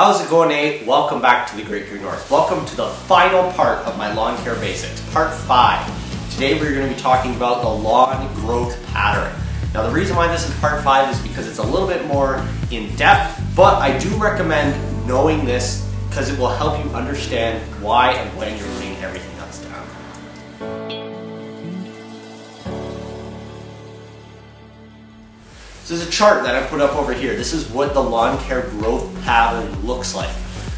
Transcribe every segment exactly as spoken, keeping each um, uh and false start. How's it going, A? Welcome back to the Great Green North. Welcome to the final part of my lawn care basics, part five. Today we're going to be talking about the lawn growth pattern. Now the reason why this is part five is because it's a little bit more in depth, but I do recommend knowing this because it will help you understand why and when you're putting everything else down. So there's a chart that I put up over here. This is what the lawn care growth pattern looks like.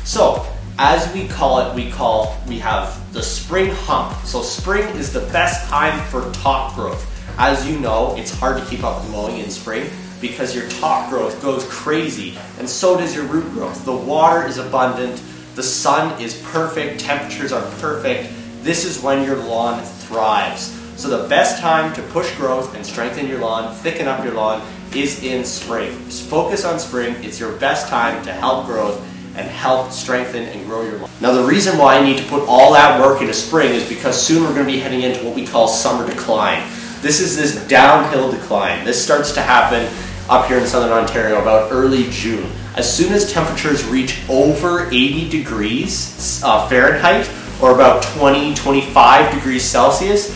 So, as we call it, we call, we have the spring hump. So spring is the best time for top growth. As you know, it's hard to keep up with mowing in spring because your top growth goes crazy and so does your root growth. The water is abundant, the sun is perfect, temperatures are perfect. This is when your lawn thrives. So the best time to push growth and strengthen your lawn, thicken up your lawn, is in spring. Just focus on spring. It's your best time to help growth and help strengthen and grow your lawn. Now the reason why I need to put all that work into spring is because soon we're going to be heading into what we call summer decline. This is this downhill decline. This starts to happen up here in Southern Ontario about early June. As soon as temperatures reach over eighty degrees uh, Fahrenheit or about twenty, twenty-five degrees Celsius,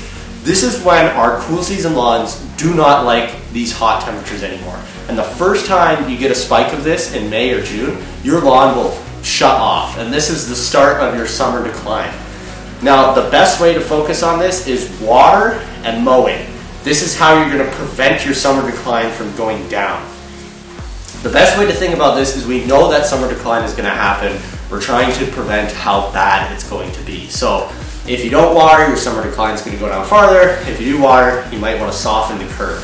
this is when our cool season lawns do not like these hot temperatures anymore. And the first time you get a spike of this in May or June, your lawn will shut off. And this is the start of your summer decline. Now, the best way to focus on this is water and mowing. This is how you're going to prevent your summer decline from going down. The best way to think about this is we know that summer decline is going to happen. We're trying to prevent how bad it's going to be. So, if you don't water, your summer decline is going to go down farther. If you do water, you might want to soften the curve.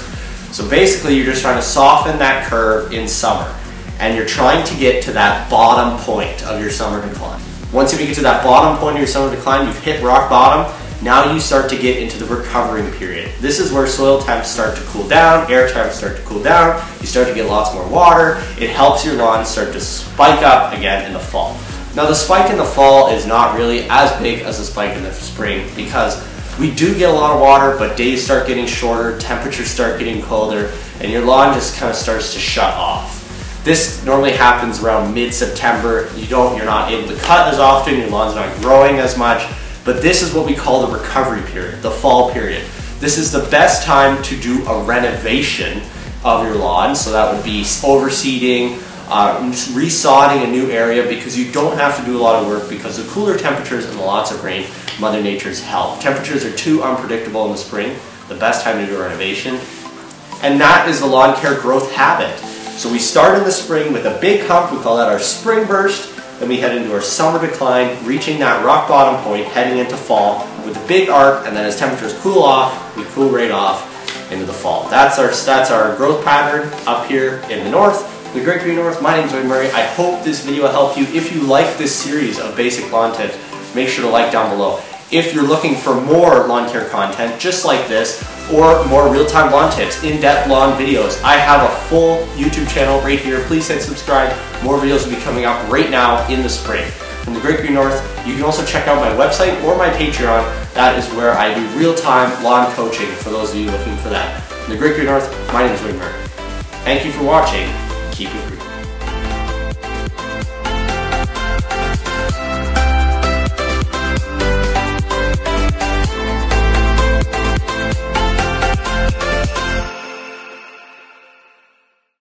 So basically, you're just trying to soften that curve in summer. And you're trying to get to that bottom point of your summer decline. Once you get to that bottom point of your summer decline, you've hit rock bottom. Now you start to get into the recovering period. This is where soil temps start to cool down, air temps start to cool down, you start to get lots more water. It helps your lawn start to spike up again in the fall. Now the spike in the fall is not really as big as the spike in the spring because we do get a lot of water, but days start getting shorter, temperatures start getting colder, and your lawn just kind of starts to shut off. This normally happens around mid-September. You don't, you're not able to cut as often, your lawn's not growing as much, but this is what we call the recovery period, the fall period. This is the best time to do a renovation of your lawn, so that would be overseeding, Uh, resodding a new area because you don't have to do a lot of work because the cooler temperatures and the lots of rain, Mother Nature's help. Temperatures are too unpredictable in the spring, the best time to do a renovation. And that is the lawn care growth habit. So we start in the spring with a big hump, we call that our spring burst, then we head into our summer decline, reaching that rock bottom point, heading into fall with a big arc, and then as temperatures cool off, we cool right off into the fall. That's our, that's our growth pattern up here in the north. The Great Green North, my name is Wade Murray. I hope this video helped you. If you like this series of basic lawn tips, make sure to like down below. If you're looking for more lawn care content just like this, or more real-time lawn tips, in-depth lawn videos, I have a full YouTube channel right here. Please hit subscribe. More videos will be coming up right now in the spring. From the Great Green North, you can also check out my website or my Patreon. That is where I do real-time lawn coaching for those of you looking for that. From the Great Green North, my name is Wade Murray. Thank you for watching. Keep it real.